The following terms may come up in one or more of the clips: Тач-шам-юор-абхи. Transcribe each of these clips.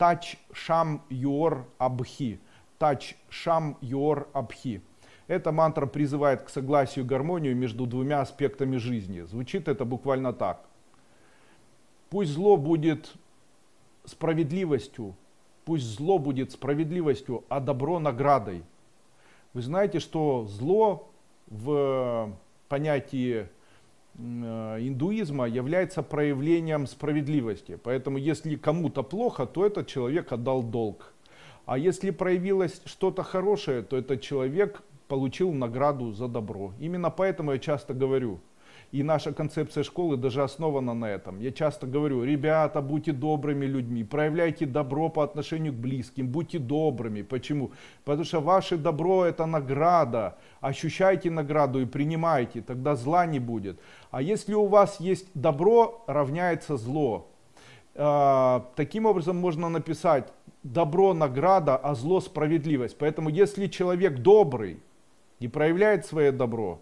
Тач-шам-юор-абхи. Тач-шам-юор-абхи. Эта мантра призывает к согласию и гармонию между двумя аспектами жизни. Звучит это буквально так. Пусть зло будет справедливостью, а добро наградой. Вы знаете, что зло в понятии индуизма является проявлением справедливости. Поэтому если кому-то плохо, то этот человек отдал долг. А если проявилось что-то хорошее, то этот человек получил награду за добро. Именно поэтому я часто говорю, и наша концепция школы даже основана на этом. Я часто говорю: ребята, будьте добрыми людьми, проявляйте добро по отношению к близким, будьте добрыми. Почему? Потому что ваше добро — это награда. Ощущайте награду и принимайте, тогда зла не будет. А если у вас есть добро, равняется зло. Таким образом можно написать: добро — награда, а зло — справедливость. Поэтому если человек добрый и проявляет свое добро,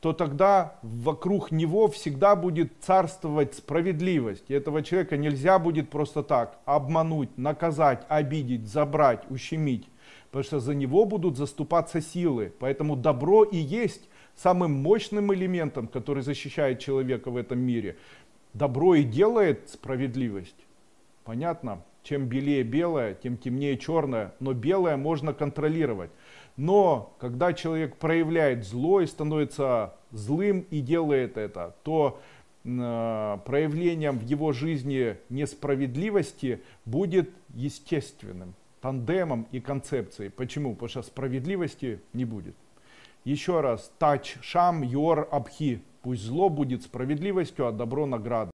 то тогда вокруг него всегда будет царствовать справедливость. И этого человека нельзя будет просто так обмануть, наказать, обидеть, забрать, ущемить. Потому что за него будут заступаться силы. Поэтому добро и есть самым мощным элементом, который защищает человека в этом мире. Добро и делает справедливость. Понятно? Чем белее белое, тем темнее черное. Но белое можно контролировать. Но когда человек проявляет зло и становится злым и делает это, то проявлением в его жизни несправедливости будет естественным тандемом и концепцией. Почему? Потому что справедливости не будет. Еще раз: тач-шам-юор-абхи. Пусть зло будет справедливостью, а добро — наградой.